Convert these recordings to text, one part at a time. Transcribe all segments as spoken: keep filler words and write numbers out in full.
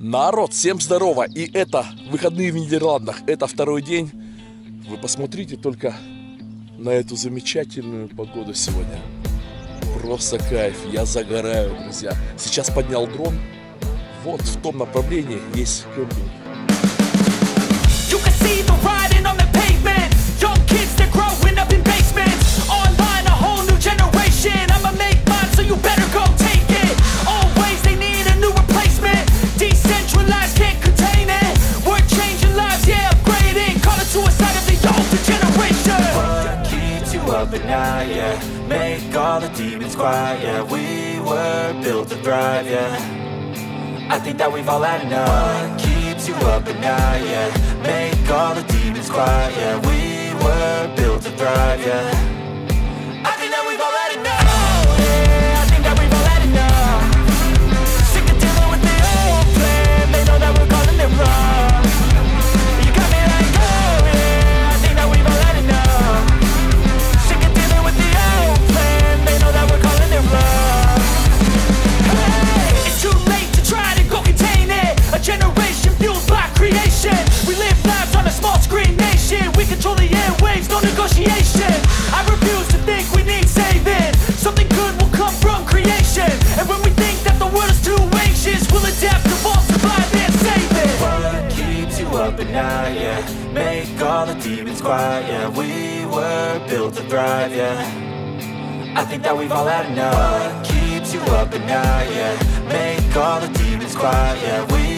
Народ, всем здорово! И это выходные в Нидерландах, это второй день. Вы посмотрите только на эту замечательную погоду сегодня. Просто кайф, я загораю, друзья. Сейчас поднял дрон. Вот в том направлении есть кемпинг. I think that we've all had enough. What keeps you up at night, yeah? Make all the demons quiet, yeah? We were built to thrive, yeah? I think that we've all had enough. What keeps you up at night, yeah? Make all the demons quiet, yeah? We were built to thrive, yeah?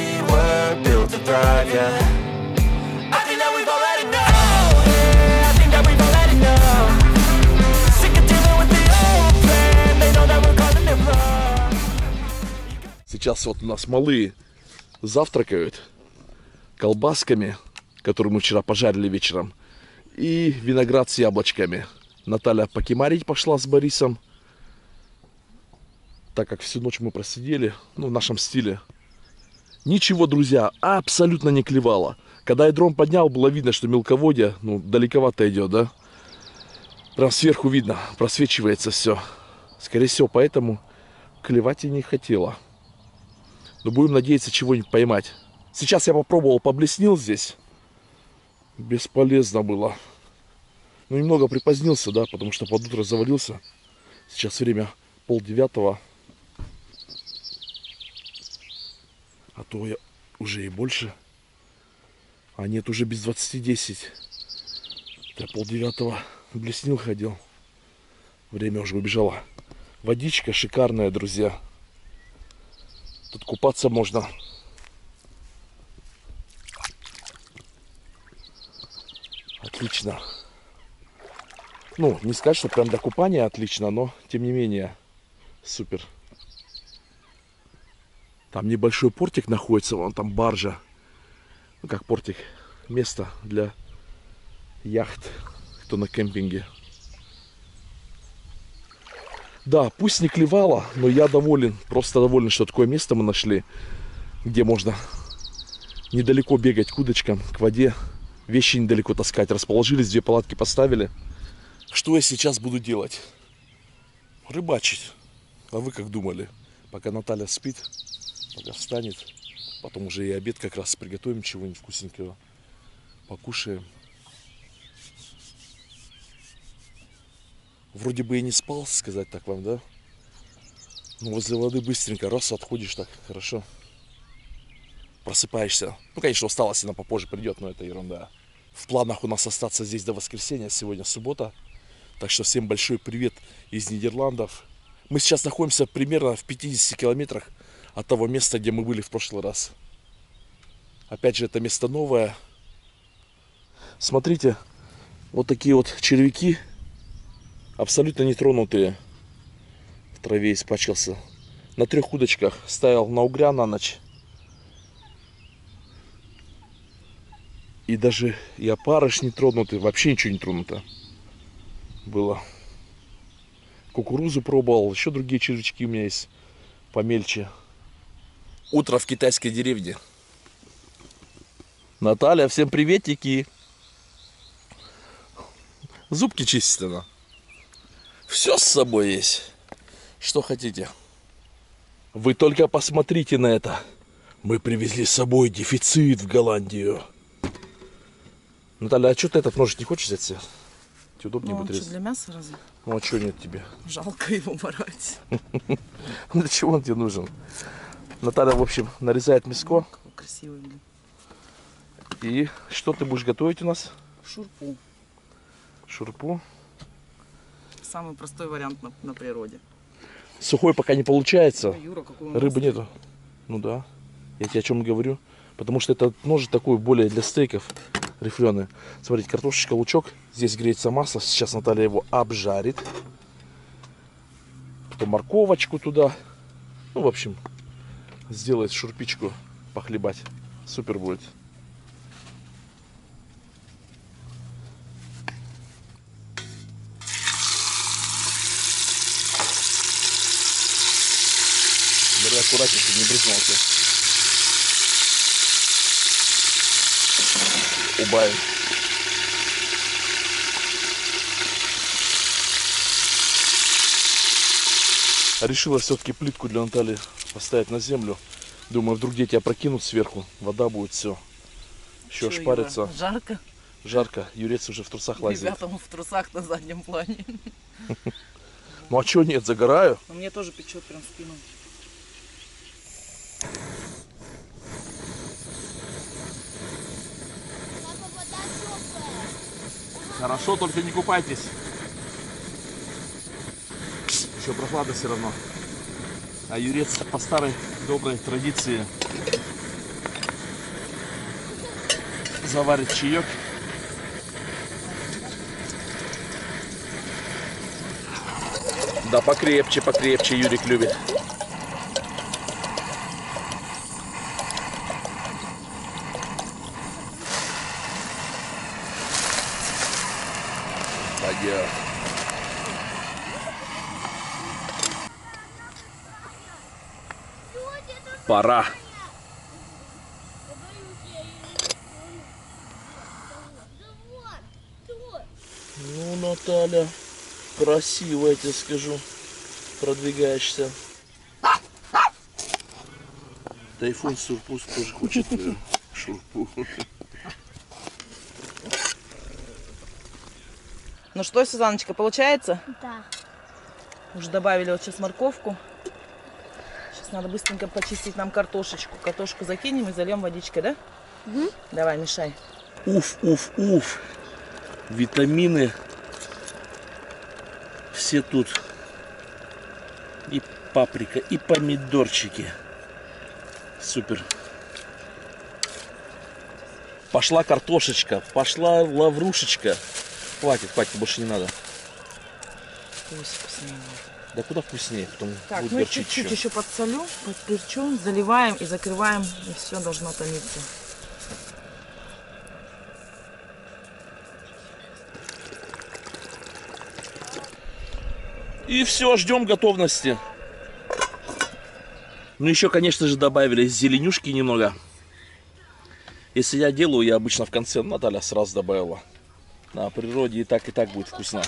Сейчас вот у нас малые завтракают колбасками, которые мы вчера пожарили вечером, и виноград с яблочками. Наталья покемарить пошла с Борисом, так как всю ночь мы просидели, ну, в нашем стиле. Ничего, друзья, абсолютно не клевало. Когда я дрон поднял, было видно, что мелководье, ну, далековато идет, да? Прям сверху видно, просвечивается все. Скорее всего, поэтому клевать и не хотела. Но будем надеяться чего-нибудь поймать. Сейчас я попробовал, поблеснил здесь. Бесполезно было. Ну, немного припозднился, да, потому что под утро завалился. Сейчас время полдевятого. А то я уже и больше. А нет, уже без двадцати десять. Я полдевятого блеснил, ходил. Время уже убежало. Водичка шикарная, друзья. Тут купаться можно. Отлично. Ну, не сказать, что прям для купания отлично, но, тем не менее, супер. Там небольшой портик находится, вон там баржа. Ну, как портик, место для яхт, кто на кемпинге. Да, пусть не клевало, но я доволен, просто доволен, что такое место мы нашли, где можно недалеко бегать к удочкам, к воде, вещи недалеко таскать. Расположились, две палатки поставили. Что я сейчас буду делать? Рыбачить. А вы как думали? Пока Наталья спит, пока встанет, потом уже и обед как раз приготовим, чего-нибудь вкусненького, покушаем. Вроде бы и не спал, сказать так вам, да? Но возле воды быстренько, раз, отходишь так, хорошо. Просыпаешься. Ну, конечно, усталость она попозже придет, но это ерунда. В планах у нас остаться здесь до воскресенья, сегодня суббота. Так что всем большой привет из Нидерландов. Мы сейчас находимся примерно в пятидесяти километрах от того места, где мы были в прошлый раз. Опять же, это место новое. Смотрите, вот такие вот червяки. Абсолютно нетронутые. В траве испачкался. На трех удочках ставил на угря на ночь. И даже и опарыш не тронутый. Вообще ничего не тронуто было. Кукурузу пробовал. Еще другие червячки у меня есть. Помельче. Утро в китайской деревне. Наталья, всем приветики. Зубки чистит она. Все с собой есть, что хотите. Вы только посмотрите на это. Мы привезли с собой дефицит в Голландию. Наталья, а что ты этот ножик не хочешь взять себе? Тебе удобнее будет резать. Что, для мяса разве? Ну а что нет тебе? Жалко его морать. Для чего он тебе нужен? Наталья, в общем, нарезает мяско. Красивый, блин. И что ты будешь готовить у нас? Шурпу. Шурпу. Самый простой вариант на, на природе. Сухой пока не получается. Юра, рыбы нету. Ну да. Я тебе о чем говорю. Потому что этот нож такой более для стейков рифленый. Смотрите, картошечка, лучок. Здесь греется масло. Сейчас Наталья его обжарит. Потом морковочку туда. Ну, в общем, сделает шурпичку похлебать. Супер будет. Аккуратненько, не брызнулся. Убавим. Решила все-таки плитку для Натальи поставить на землю. Думаю, вдруг дети опрокинут сверху. Вода будет, все. Еще Чего, шпарится. Юра, жарко? Жарко. Юрец уже в трусах лазит. Ребятам в трусах на заднем плане. Ну а чего нет, загораю? Мне тоже печет прям в спину. Хорошо, только не купайтесь. Еще прохлада все равно. А юрец по старой доброй традиции заварит чаек. Да покрепче, покрепче Юрик любит. Пора. Ну, Наталья, красиво, я тебе скажу, продвигаешься. Тайфун Сурпус тоже хочет шурпу. Ну что, Сюзаночка, получается? Да. Уже добавили вот сейчас морковку. Надо быстренько почистить нам картошечку. Картошку закинем и зальем водичкой, да? Угу. Давай, мешай. Уф, уф, уф. Витамины все тут. И паприка, и помидорчики. Супер. Пошла картошечка, пошла лаврушечка. Хватит, хватит, больше не надо. Пусть вкуснее. Да куда вкуснее, потом так, будет ну перчить. Чуть-чуть еще. еще подсолю, подперчу, заливаем и закрываем, и все должно томиться. И все, ждем готовности. Ну еще, конечно же, добавили зеленюшки немного. Если я делаю, я обычно в конце, Наталья сразу добавила. На природе и так, и так будет вкусно.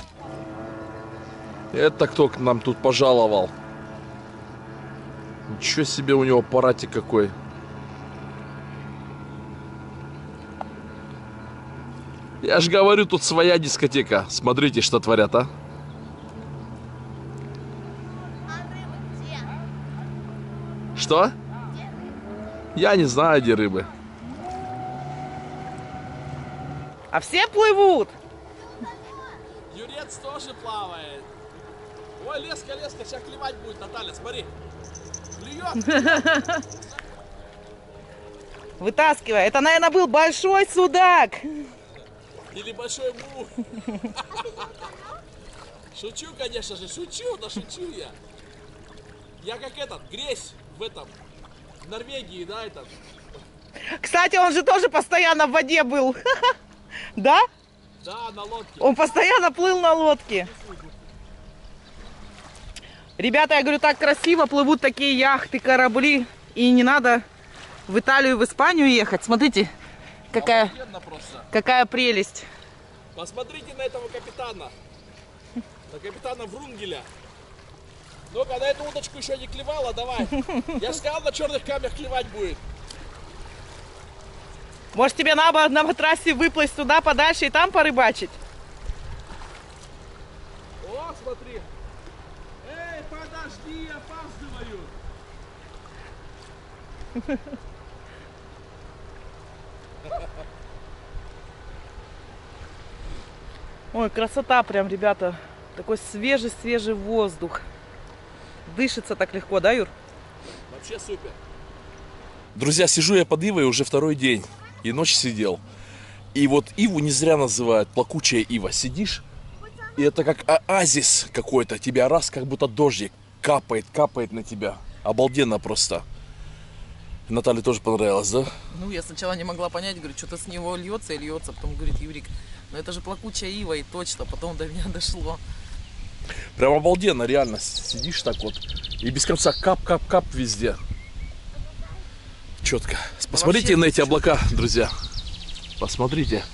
Это кто к нам тут пожаловал? Ничего себе у него аппаратик какой. Я же говорю, тут своя дискотека. Смотрите, что творят, а? Что? Я не знаю, где рыбы. А все плывут? Юрец тоже плавает. Ой, леска, леска, сейчас клевать будет, Наталья, смотри. Клюет. Вытаскивай. Это, наверное, был большой судак. Или большой мух. Шучу, конечно же, шучу, да шучу я. Я как этот, Гресь в этом, в Норвегии, да, этот. Кстати, он же тоже постоянно в воде был. Да? Да, на лодке. Он постоянно плыл на лодке. Ребята, я говорю, так красиво плывут такие яхты, корабли. И не надо в Италию, в Испанию ехать. Смотрите, какая, какая прелесть. Посмотрите на этого капитана. На капитана Врунгеля. Ну-ка, на эту удочку еще не клевала, давай. Я сказал, на черных камнях клевать будет. Может, тебе надо на матрасе выплыть туда подальше и там порыбачить? О, смотри. Эй, подожди, я опаздываю. Ой, красота прям, ребята. Такой свежий-свежий воздух. Дышится так легко, да, Юр? Вообще супер. Друзья, сижу я под ивой уже второй день. И ночь сидел. И вот иву не зря называют плакучая ива. Сидишь, и это как оазис какой-то. Тебя раз, как будто дождик капает, капает на тебя. Обалденно просто. Наталье тоже понравилось, да? Ну, я сначала не могла понять, говорю, что-то с него льется и льется. Потом говорит Юрик, ну это же плакучая ива, и точно. Потом до меня дошло. Прям обалденно, реально. Сидишь так вот, и без конца кап-кап-кап везде. Четко. Посмотрите на эти облака, друзья. Посмотрите.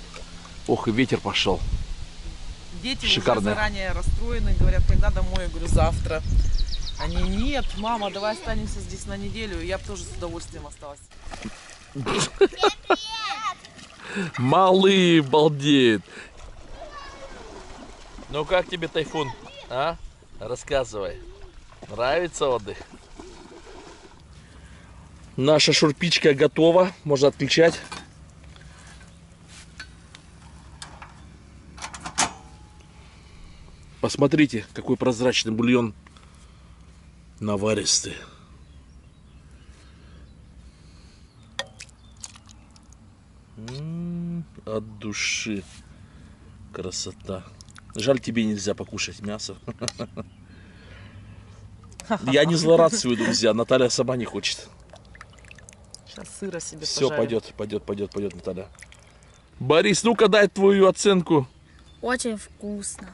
Ох, и ветер пошел. Дети уже заранее расстроены, говорят, когда домой? Я говорю, завтра. Они, нет, мама, давай останемся здесь на неделю. Я бы тоже с удовольствием осталась. Малый балдеет. Ну как тебе тайфун, а? Рассказывай. Нравится отдых? Наша шурпичка готова, можно отключать. Посмотрите, какой прозрачный бульон, наваристый. М-м-м, от души, красота. Жаль, тебе нельзя покушать мясо. Я не злорадствую, друзья, Наталья сама не хочет. Сыра себе все пожарю. пойдет, пойдет, пойдет, пойдет, Наталья. Борис, ну-ка дай твою оценку. Очень вкусно.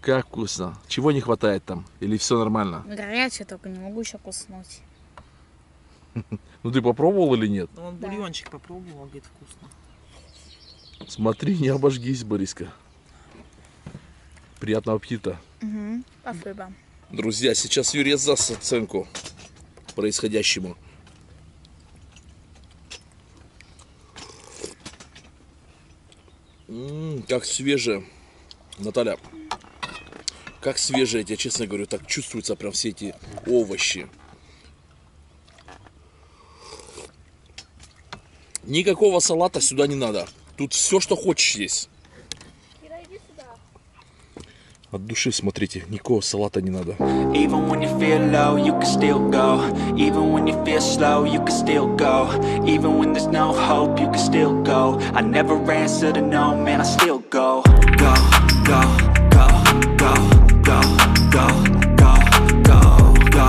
Как вкусно. Чего не хватает там? Или все нормально? Горячее только, не могу еще куснуть. Ну ты попробовал или нет? Он бульончик попробовал, говорит, вкусно. Смотри, не обожгись, Бориска. Приятного аппетита. Спасибо. Друзья, сейчас Юрий даст оценку происходящему. Ммм, как свежее, Наталья, как свежее, я тебе честно говорю, так чувствуются прям все эти овощи. Никакого салата сюда не надо, тут все, что хочешь есть. Кира, иди сюда. От души, смотрите, никакого салата не надо. Even when you feel low, you can still go. Even when you feel slow, you can still go. Even when there's no hope, you can still go. I never answer to no, man, I still go. Go, go, go, go, go, go, go, go, go,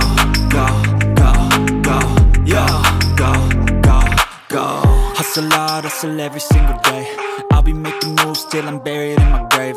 go, go, go, yo, go, go, go. Hustle hard, hustle every single day. I'll be making moves till I'm buried in my grave.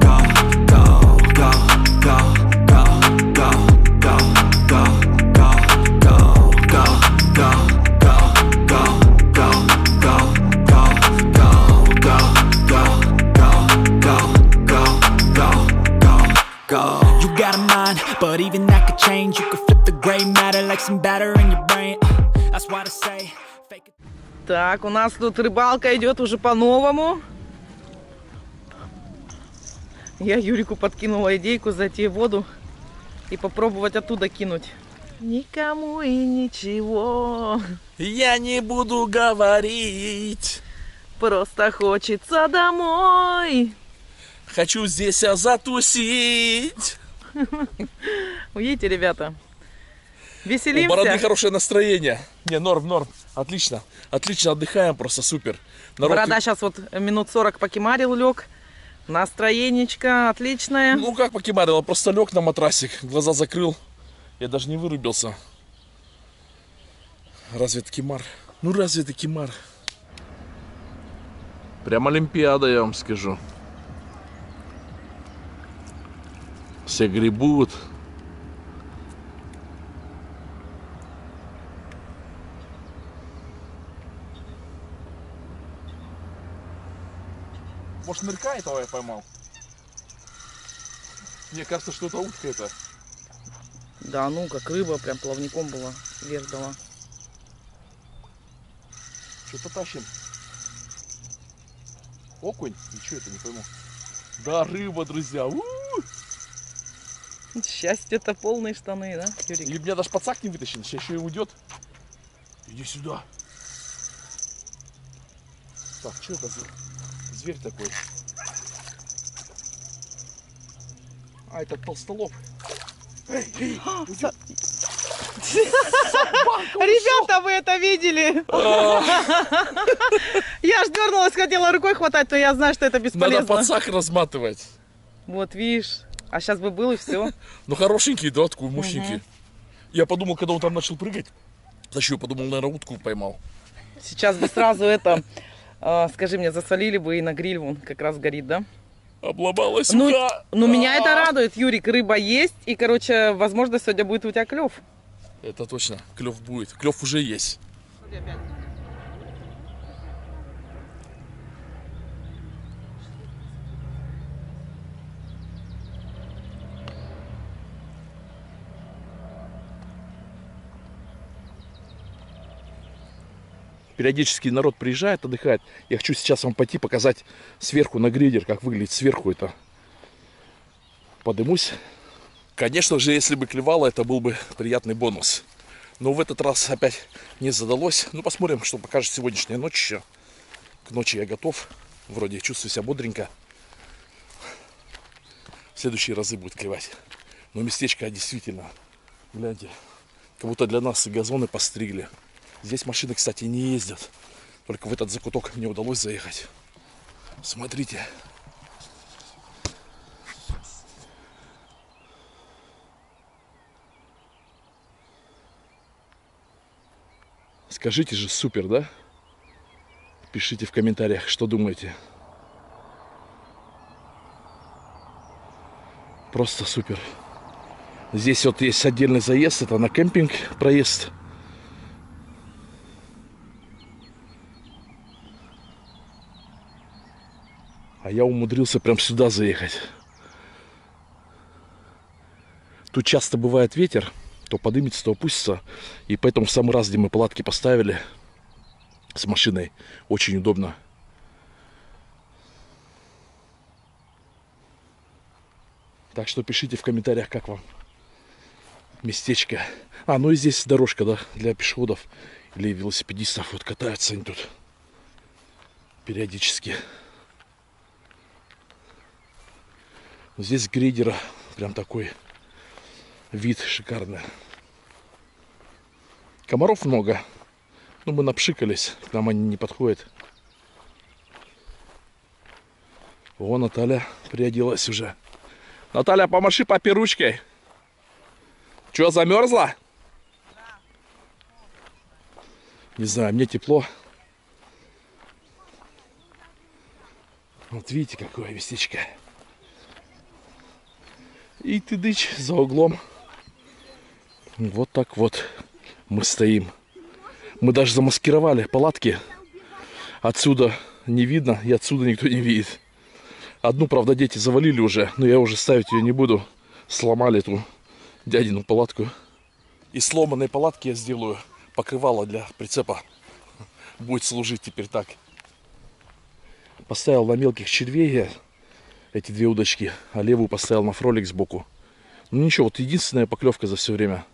go, go, go, go, go, go, go, go, go, go, go, go, go, go, go, go, go, go, go, go, go, go, go. But even that could change. You could flip the gray matter like some batter in your brain. That's what I say. Fake it. Так, у нас тут рыбалка идет уже по-новому. Я Юрику подкинула идейку зайти в воду и попробовать оттуда кинуть. Никому и ничего я не буду говорить. Просто хочется домой. Хочу здесь затусить. Уедете, ребята. Веселимся. У бороды хорошее настроение. Не, норм, норм. Отлично. Отлично отдыхаем, просто супер. Народ... Борода сейчас вот минут сорок покимарил, лег. Настроенечко отличное. Ну как покебарило, просто лег на матрасик, глаза закрыл. Я даже не вырубился. Разве это кемар? Ну разве это кемар? Прям олимпиада, я вам скажу. Все гребут. Может, нырка этого я поймал? Мне кажется, что это утка это. Да, ну, как рыба прям плавником была, вверх дала. Что-то тащим. Окунь? Ничего это не пойму. Да, рыба, друзья. Счастье-то полные штаны, да, Юрик? Или меня даже пацак не вытащил, сейчас еще и уйдет. Иди сюда. Так, что это за... Зверь такой. А, это толстолоб. Эй, эй, Со... Ребята, вы это видели? Я ж дернулась, хотела рукой хватать, но я знаю, что это бесполезно. Надо пацак разматывать. Вот, видишь. А сейчас бы был и все. Ну, хорошенький, да, такой мощненький. Я подумал, когда он там начал прыгать. Зачем? Я подумал, наверное, утку поймал. Сейчас бы сразу это... Скажи мне, засолили бы и на гриль вон как раз горит, да? Обломалась. Ну, ну меня это радует, Юрик, рыба есть. И, короче, возможно, сегодня будет у тебя клев. Это точно, клев будет. Клев уже есть. Периодически народ приезжает, отдыхает. Я хочу сейчас вам пойти показать сверху на грейдер, как выглядит сверху это. Подымусь. Конечно же, если бы клевало, это был бы приятный бонус. Но в этот раз опять не задалось. Ну, посмотрим, что покажет сегодняшняя ночь еще. К ночи я готов. Вроде чувствую себя бодренько. В следующие разы будет клевать. Но местечко действительно, гляньте, как будто для нас и газоны постригли. Здесь машины, кстати, не ездят. Только в этот закуток мне удалось заехать. Смотрите. Скажите же, супер, да? Пишите в комментариях, что думаете. Просто супер. Здесь вот есть отдельный заезд. Это на кемпинг проезд. А я умудрился прям сюда заехать. Тут часто бывает ветер. То подымется, то опустится. И поэтому в самый раз, где мы палатки поставили с машиной, очень удобно. Так что пишите в комментариях, как вам местечко. А, ну и здесь дорожка, да, для пешеходов или велосипедистов. Вот катаются они тут периодически. Здесь с грейдера прям такой вид шикарный. Комаров много. Но мы напшикались. К нам они не подходят. О, Наталья приоделась уже. Наталья, помаши папе ручкой. Че, замерзла? Не знаю, мне тепло. Вот видите, какое местечко. И тыдыч за углом. Вот так вот мы стоим. Мы даже замаскировали палатки. Отсюда не видно, и отсюда никто не видит. Одну, правда, дети завалили уже, но я уже ставить ее не буду. Сломали эту дядину палатку. Из сломанной палатки я сделаю покрывало для прицепа. Будет служить теперь так. Поставил на мелких червей я. Эти две удочки, а левую поставил на фролик сбоку. Ну ничего, вот единственная поклевка за все время.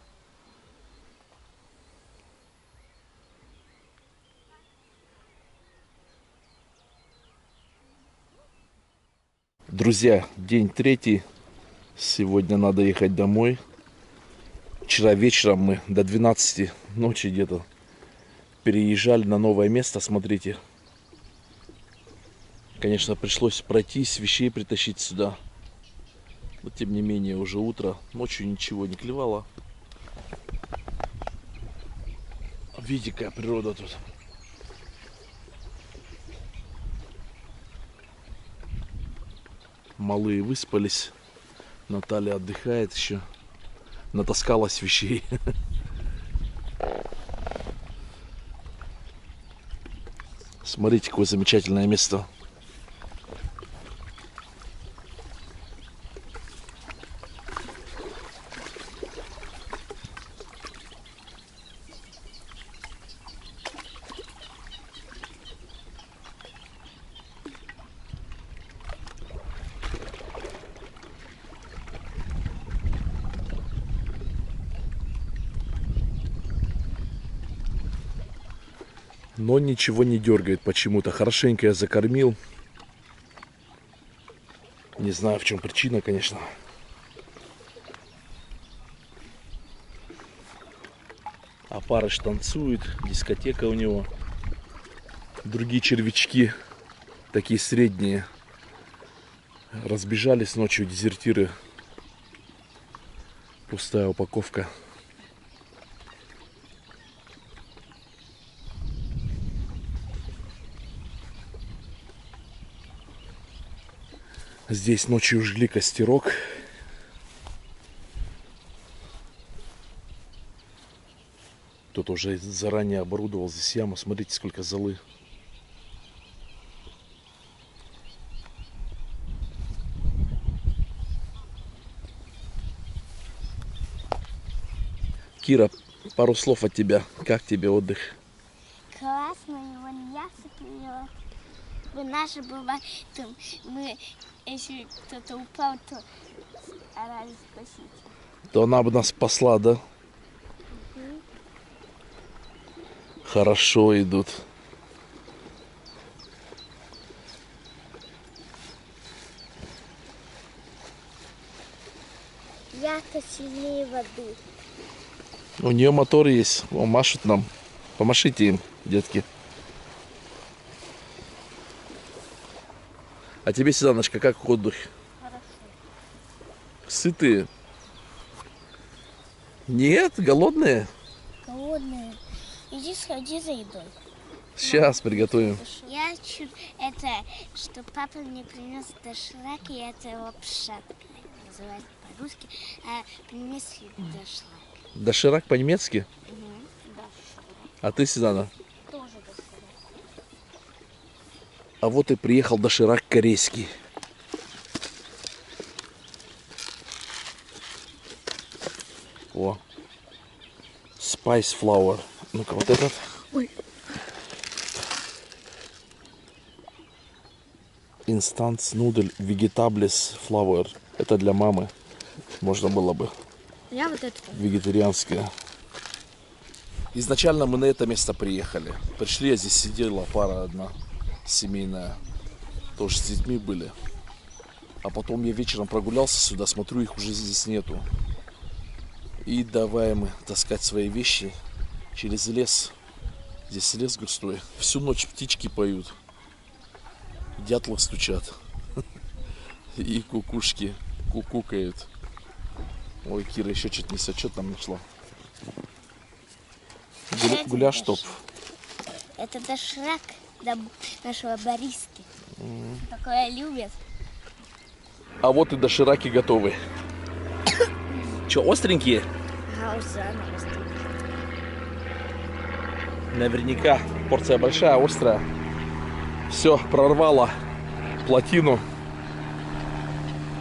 Друзья, день третий. Сегодня надо ехать домой. Вчера вечером мы до двенадцати ночи где-то переезжали на новое место, смотрите. конечно, пришлось пройтись, вещей притащить сюда. Но, тем не менее, уже утро. Ночью ничего не клевало. Видите, какая природа тут. Малые выспались. Наталья отдыхает еще. Натаскалась вещей. Смотрите, какое замечательное место. Но ничего не дергает почему-то. Хорошенько я закормил. Не знаю, в чем причина, конечно. А парыш танцует, дискотека у него. Другие червячки, такие средние, разбежались ночью, дезертиры. Пустая упаковка. Здесь ночью жгли костерок. Кто-то уже заранее оборудовал здесь яму. Смотрите, сколько золы. Кира, пару слов от тебя. Как тебе отдых? Классно, вон яхта плывет. Вы наши бывают, мы... Если кто-то упал, то она нас спасет. То она бы нас спасла, да? Угу. Хорошо идут. Я-то сильнее воды. У нее мотор есть. Он машет нам. Помашите им, детки. А тебе, Сиданочка, как отдых? Хорошо. Сытые? Нет? Голодные? Голодные. Иди сходи за едой. Сейчас Мама, приготовим. Я чуть это, что папа мне принес доширак, и это лапша называется по-русски, а по-немецки доширак. Доширак по-немецки? Угу. А ты, Сидана? А вот и приехал доширак корейский. О, spice flower. Ну-ка, вот этот. Ой. Instant noodle vegetables flower. Это для мамы. Можно было бы. Я вот это. Вегетарианское. Изначально мы на это место приехали. Пришли, я здесь сидела пара одна. Семейная, тоже с детьми были. А потом я вечером прогулялся сюда, смотрю, их уже здесь нету. И давай мы таскать свои вещи через лес. Здесь лес густой. Всю ночь птички поют. Дятлы стучат. И кукушки кукукают. Ой, Кира еще что-то несет. Что там нашла? Гуляш топ. Это доширак. До нашего Бориски. Mm. Такое любят. А вот и дошираки готовы. Че, остренькие? Ага, остренькие. Наверняка порция большая, острая. Все, прорвало плотину.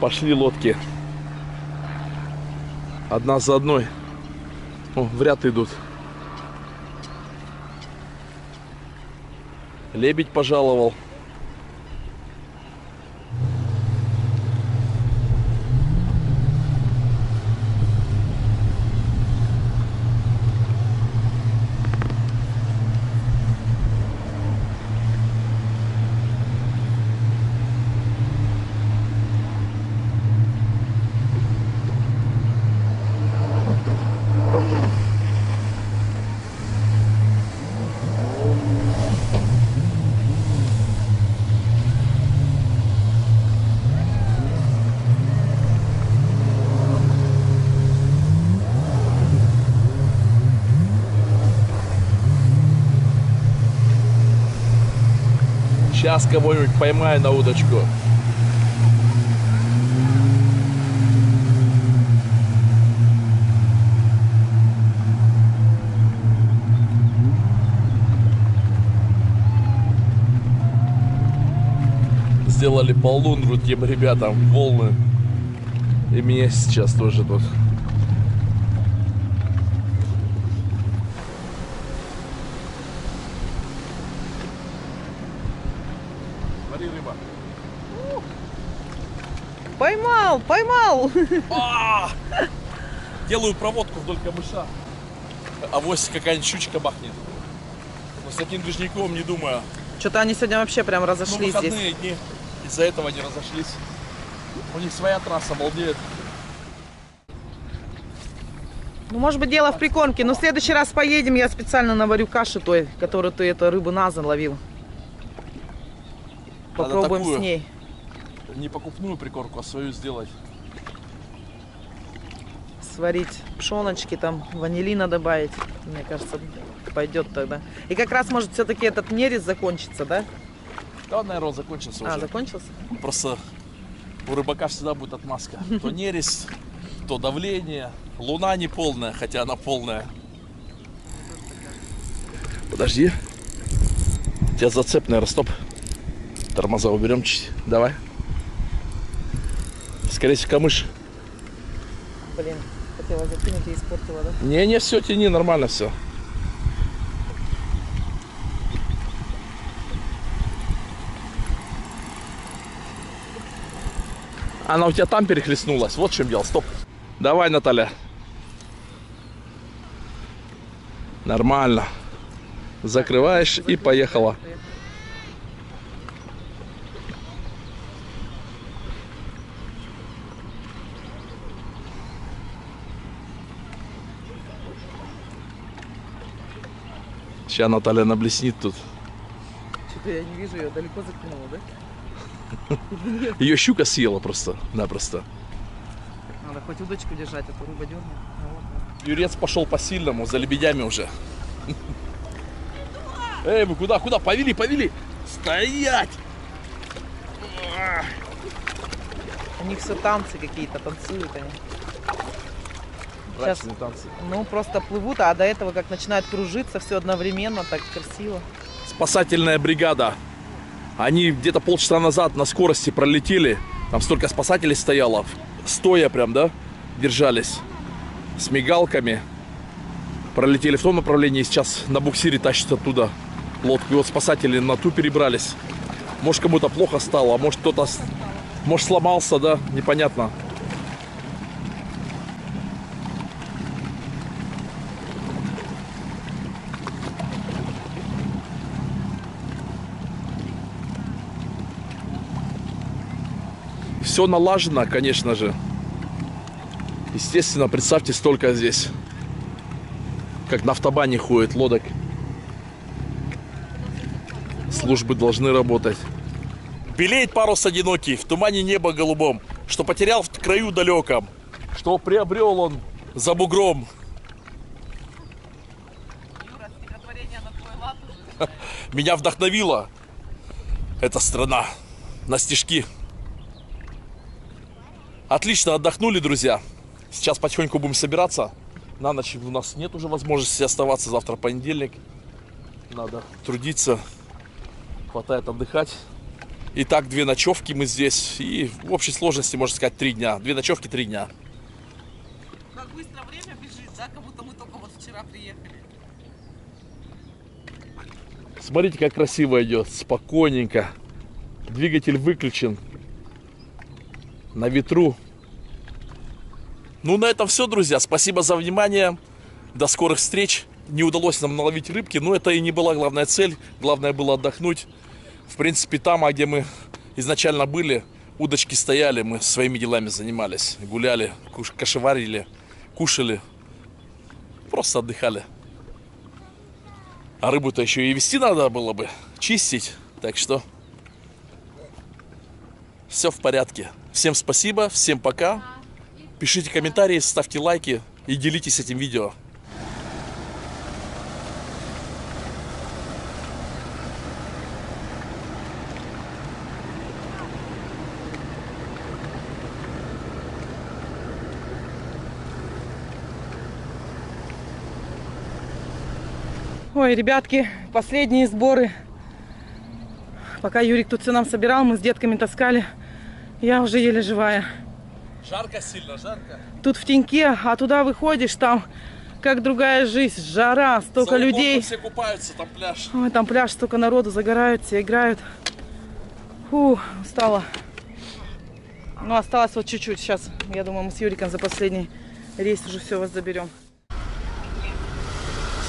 Пошли лодки. Одна за одной. О, в ряд идут. Лебедь пожаловал. Сейчас кого-нибудь поймаю на удочку. Сделали полундру тем ребятам волны. И меня сейчас тоже тут. Смотри, рыба. Ух. Поймал, поймал. А-а-а. Делаю проводку вдоль камыша. Авось какая-нибудь щучка бахнет. Но с таким движником не думаю. Что-то они сегодня вообще прям разошлись здесь. Ну, выходные дни. Из-за этого они разошлись. У них своя трасса, обалдеет. Ну, может быть, дело в прикормке. Но в следующий раз поедем, я специально наварю каши той, которую ты эту рыбу на зон ловил. Попробуем с ней. Не покупную прикормку, а свою сделать. Сварить пшеночки, там ванилина добавить. Мне кажется, пойдет тогда. И как раз, может, все-таки этот нерез закончится, да? Да, наверное, он закончился а, уже. А, закончился? Просто у рыбака всегда будет отмазка. То нерест, то давление. Луна не полная, хотя она полная. Подожди. У тебя зацеп, наверное, стоп. Тормоза уберем чуть. Давай. Скорее всего, камыш. Блин, хотела закинуть и испортила, да? Не-не, все, тяни, нормально все. Она у тебя там перехлестнулась. Вот в чем дело. Стоп. Давай, Наталья. Нормально. Закрываешь и поехала. Сейчас Наталья наблеснит тут. Что-то я не вижу ее. Далеко закинула, да? Ее щука съела просто-напросто. Надо хоть удочку держать, а то рыба дернет. Юрец пошел по-сильному, за лебедями уже. Эй, вы куда? Куда? Повели, повели! Стоять! У них все танцы какие-то, танцуют они. Сейчас, танцы. Ну, просто плывут, а до этого как начинают кружиться все одновременно, так красиво. Спасательная бригада. Они где-то полчаса назад на скорости пролетели. Там столько спасателей стояло. Стоя прям, да? Держались. С мигалками. Пролетели в том направлении. Сейчас на буксире тащат оттуда лодку. И вот спасатели на ту перебрались. Может, кому-то плохо стало. А может, кто-то... Может, сломался, да? Непонятно. Все налажено, конечно же. Естественно, представьте, столько здесь. Как на автобане ходит лодок. Службы должны работать. Белеет парус одинокий в тумане неба голубом, что потерял в краю далеком, что приобрел он за бугром. Юра, стихотворение на твой лад уже. Меня вдохновила эта страна на стишки. Отлично отдохнули, друзья. Сейчас потихоньку будем собираться. На ночь у нас нет уже возможности оставаться. Завтра понедельник. Надо трудиться. Хватает отдыхать. Итак, две ночевки мы здесь. И в общей сложности, можно сказать, три дня. Две ночевки, три дня. Как быстро время бежит, да? Как будто мы только вот вчера приехали. Смотрите, как красиво идет. Спокойненько. Двигатель выключен. На ветру. Ну, на этом все, друзья. Спасибо за внимание. До скорых встреч. Не удалось нам наловить рыбки, но это и не была главная цель. Главное было отдохнуть. В принципе, там, где мы изначально были, удочки стояли, мы своими делами занимались. Гуляли, кашеварили, кушали. Просто отдыхали. А рыбу-то еще и вести надо было бы, чистить. Так что все в порядке. Всем спасибо, всем пока. Пишите комментарии, ставьте лайки и делитесь этим видео. Ой, ребятки, последние сборы. Пока Юрик тут все нам собирал, мы с детками таскали. Я уже еле живая. Жарко, сильно жарко. Тут в теньке, а туда выходишь, там как другая жизнь. Жара, столько людей. Все купаются, там пляж. Ой, там пляж, столько народу, загорают, все играют. Фу, устала. Ну, осталось вот чуть-чуть. Сейчас, я думаю, мы с Юриком за последний рейс уже все вас заберем.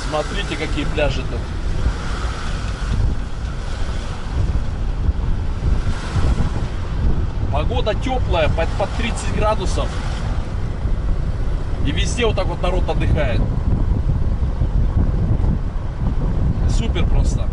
Смотрите, какие пляжи тут. Погода теплая, под, под тридцать градусов. И везде вот так вот народ отдыхает. Супер просто.